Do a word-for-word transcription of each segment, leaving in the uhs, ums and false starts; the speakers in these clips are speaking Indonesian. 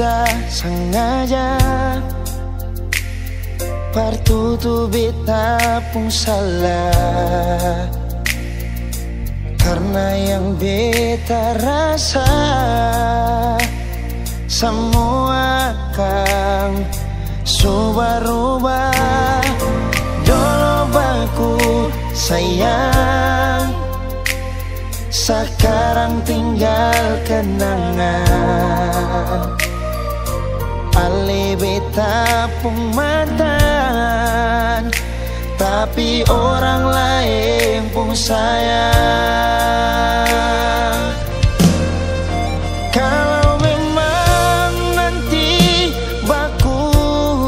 tidak sengaja partutubita pun salah, karena yang beta rasa semua kang subah-rubah. Dolo baku sayang, sekarang tinggal kenangan. Ale beta pung mantan, tapi orang lain pung sayang. Kalau memang nanti baku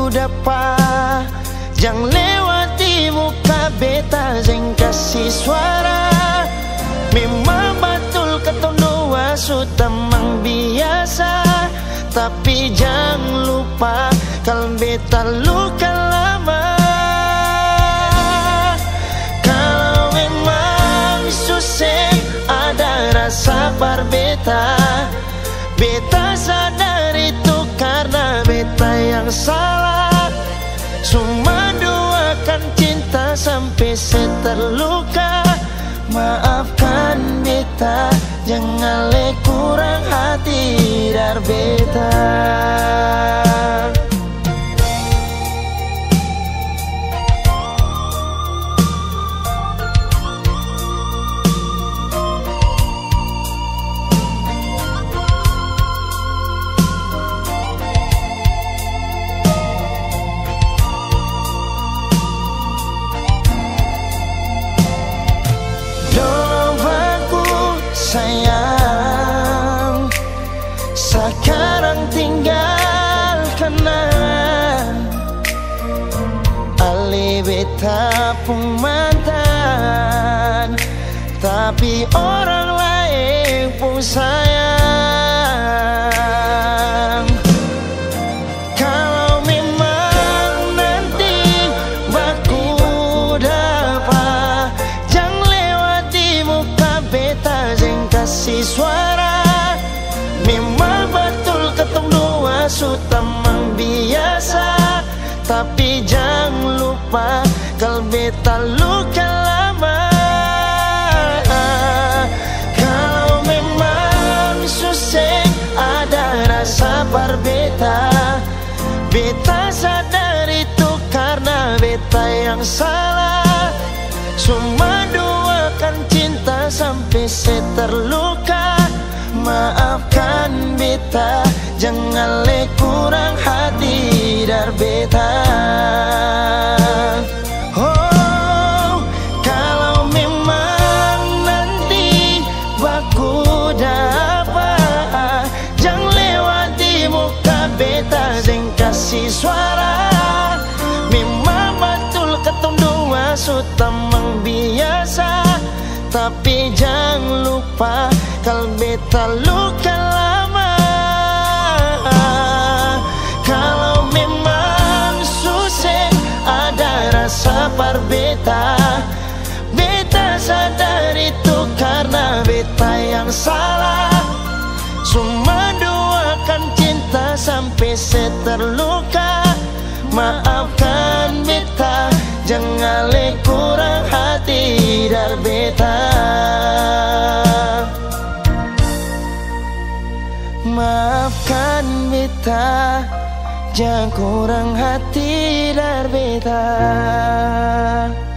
dapat, jangan lewati muka beta jeng kasih suara. Memang betul ketono wasu temang biasa, tapi jangan lupa kalau beta luka lama. Kalau memang susah ada rasa par beta, beta sadar itu karena beta yang salah. Cuma doakan cinta sampai seterluka. Maafkan beta, jangan le kurang hati dar beta. Sayang, sekarang tinggal kenang. Ale beta pun mantan, tapi orang lain pun sayang. Kalau memang nanti baku dapat, jangan lewati muka beta jeng kasih suara. Memang betul ketong doa su temang biasa, tapi jangan lupa kalau beta luka lama. Kalau memang susah ada rasa par beta, beta sadar itu karena beta yang salah. Cuma doakan cinta sampai seterluka. Maafkan beta, jangan le kurang hati dar beta. Oh, kalau memang nanti baku dapat, jangan lewati muka beta jeng kasih suara. Memang betul ketong dua su temang biasa, tapi jangan lupa kalau beta luka lama. Kalau memang susah ada rasa par beta, beta sadar itu karena beta yang salah. Cuma doakan cinta sampai seterluka. Maafkan beta, jangan le kurang hati dar beta. Maafkan beta, jangan kurang hati dar beta.